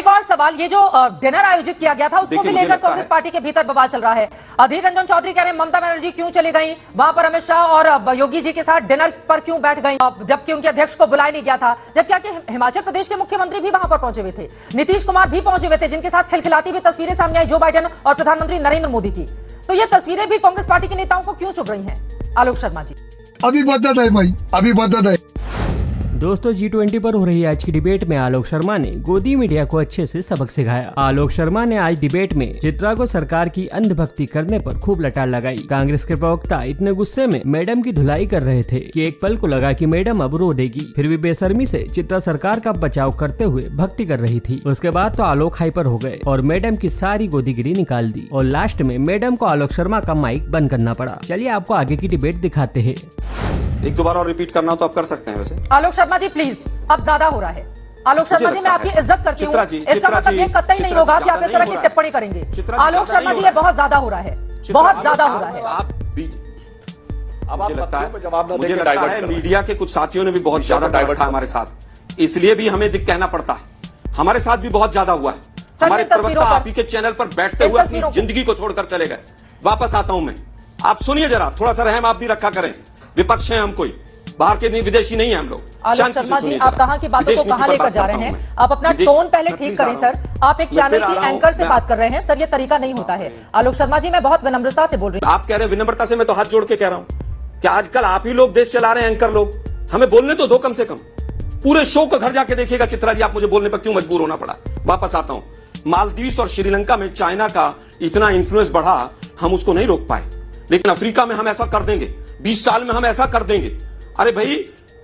एक और सवाल, ये जो डिनर आयोजित किया गया था उसको भी लेकर कांग्रेस पार्टी के भीतर बवाल चल रहा है। अधीर रंजन चौधरी कह रहे हैं ममता बनर्जी क्यों चली गई वहां पर, अमित शाह और योगी जी के साथ डिनर पर क्यों बैठ गई जबकि उनके अध्यक्ष को बुलाया नहीं गया था, जबकि हिमाचल प्रदेश के मुख्यमंत्री भी वहां पर पहुंचे हुए थे, नीतीश कुमार भी पहुंचे हुए थे, जिनके साथ खिलखिलाती हुई तस्वीरें सामने आई जो बाइडेन और प्रधानमंत्री नरेंद्र मोदी की। तो ये तस्वीरें भी कांग्रेस पार्टी के नेताओं को क्यों चुभ रही हैं? आलोक शर्मा जी, अभी मदद है भाई, अभी मदद है। दोस्तों, G20 पर हो रही आज की डिबेट में आलोक शर्मा ने गोदी मीडिया को अच्छे से सबक सिखाया। आलोक शर्मा ने आज डिबेट में चित्रा को सरकार की अंधभक्ति करने पर खूब लटार लगाई। कांग्रेस के प्रवक्ता इतने गुस्से में मैडम की धुलाई कर रहे थे कि एक पल को लगा कि मैडम अब रो देगी, फिर भी बेशर्मी से चित्रा सरकार का बचाव करते हुए भक्ति कर रही थी। उसके बाद तो आलोक हाइपर हो गए और मैडम की सारी गोदीगिरी निकाल दी और लास्ट में मैडम को आलोक शर्मा का माइक बंद करना पड़ा। चलिए आपको आगे की डिबेट दिखाते हैं। एक दो बार और रिपीट करना तो आप कर सकते हैं। वैसे आलोक शर्मा जी प्लीज, अब ज्यादा हो रहा है। आलोक शर्मा जी, मैं आपकी इज्जत करती हूँ, इसका मतलब ये कतई नहीं होगा कि आप इस तरह की टिप्पणी करेंगे। आलोक शर्मा जी, ये बहुत ज्यादा हो रहा है, बहुत ज्यादा हो रहा है। मुझे लगता है मीडिया के कुछ साथियों ने भी बहुत ज्यादा डाइवर्ट किया हमारे साथ, इसलिए भी हमें कहना पड़ता है। हमारे साथ भी बहुत ज्यादा हुआ है। हमारे प्रवक्ता आप ही के चैनल पर बैठते हुए अपनी जिंदगी को छोड़कर चले गए। वापस आता हूँ मैं, आप सुनिए जरा, थोड़ा सा रहम आप भी रखा करें। विपक्ष है हम, कोई बाहर के नहीं, विदेशी नहीं है हम लोग। आलोक शर्मा जी, आप कहाँ की बातों को कहाँ लेकर जा रहे हैं? आप अपना टोन पहले ठीक करें सर। आप एक चैनल की एंकर से बात कर रहे हैं सर, ये तरीका नहीं होता है। आलोक शर्मा जी, मैं बहुत विनम्रता से बोल रही हूँ। आप कह रहे हैं विनम्रता से, मैं तो हाथ जोड़ के कह रहा हूँ कि आजकल आप ही लोग देश चला रहे हैं, एंकर लोग। हमें बोलने तो दो कम से कम। पूरे शो को घर जाके देखिएगा। चित्रा जी, आप मुझे बोलने पर क्यों मजबूर होना पड़ा। वापस आता हूँ, मालदीव्स और श्रीलंका में चाइना का इतना इन्फ्लुएंस बढ़ा, हम उसको नहीं रोक पाए, लेकिन अफ्रीका में हम ऐसा कर देंगे, 20 साल में हम ऐसा कर देंगे। अरे भाई,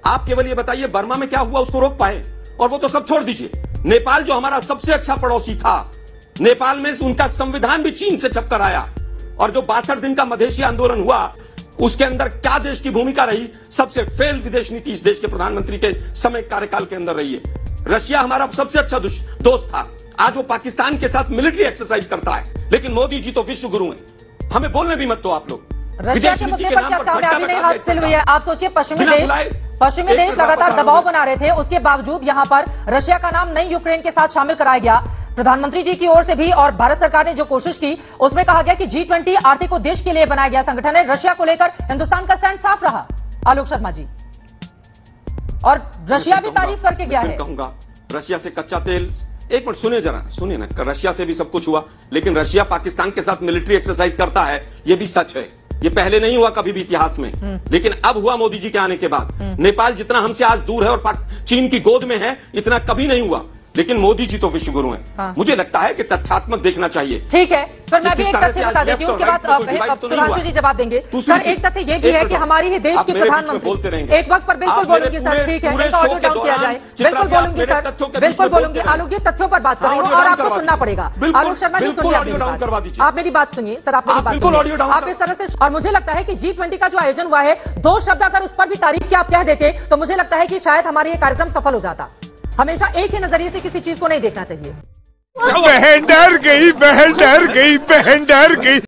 आप केवल ये बताइए बर्मा में क्या हुआ, उसको रोक पाए? और वो तो सब छोड़ दीजिए, नेपाल जो हमारा सबसे अच्छा पड़ोसी था, नेपाल में उनका संविधान भी चीन से छपकर आया। और जो 62 दिन का मधेसी आंदोलन हुआ, उसके अंदर क्या देश की भूमिका रही? सबसे फेल विदेश नीति इस देश के प्रधानमंत्री के समय कार्यकाल के अंदर रही है। रशिया हमारा सबसे अच्छा दोस्त था, आज वो पाकिस्तान के साथ मिलिट्री एक्सरसाइज करता है, लेकिन मोदी जी तो विश्व गुरु हैं। हमें बोलने भी मत दो आप लोग। रशिया के मुद्दे पर क्या कामयाबी नहीं हासिल हुई है? आप सोचिए, पश्चिमी देश लगातार दबाव बना रहे थे, उसके बावजूद यहाँ पर रशिया का नाम नहीं यूक्रेन के साथ शामिल कराया गया। प्रधानमंत्री जी की ओर से भी और भारत सरकार ने जो कोशिश की, उसमें कहा गया कि G20 आर्थिक उद्देश्य के लिए बनाया गया संगठन है। रशिया को लेकर हिंदुस्तान का स्टैंड साफ रहा आलोक शर्मा जी, और रशिया भी तारीफ करके गया है। कहूंगा रशिया से कच्चा तेल, एक मिनट सुनिए जरा, सुनिए ना, रशिया से भी सब कुछ हुआ, लेकिन रशिया पाकिस्तान के साथ मिलिट्री एक्सरसाइज करता है, ये भी सच है। ये पहले नहीं हुआ कभी भी इतिहास में, लेकिन अब हुआ मोदी जी के आने के बाद। नेपाल जितना हमसे आज दूर है और चीन की गोद में है, इतना कभी नहीं हुआ, लेकिन मोदी जी तो विश्व गुरु हैं। हाँ। मुझे लगता है कि तथ्यात्मक देखना चाहिए। ठीक है, पर मैं भी एक तथ्य बता देती हूँ, सुधांशु जी जवाब देंगे। सर, एक तथ्य ये भी है कि हमारे ही देश के प्रधानमंत्री एक वक्त पर बिल्कुल बोलेंगे सर, ठीक है, बिल्कुल बोलूंगी सर, बिल्कुल बोलूंगी। आलोक जी, तथ्यों पर बात करेंगे और आपको सुनना पड़ेगा। आलोक शर्मा जी, सुनिए, आप मेरी बात सुनिए सर, आप बिल्कुल आप इस तरह से। और मुझे लगता है कि G20 का जो आयोजन हुआ है, दो शब्द अगर उस पर भी तारीफ की आप कह देते तो मुझे लगता है कि शायद हमारे ये कार्यक्रम सफल हो जाता। हमेशा एक ही नजरिए से किसी चीज को नहीं देखना चाहिए। बहन डर गई, बहन डर गई, बहन डर गई।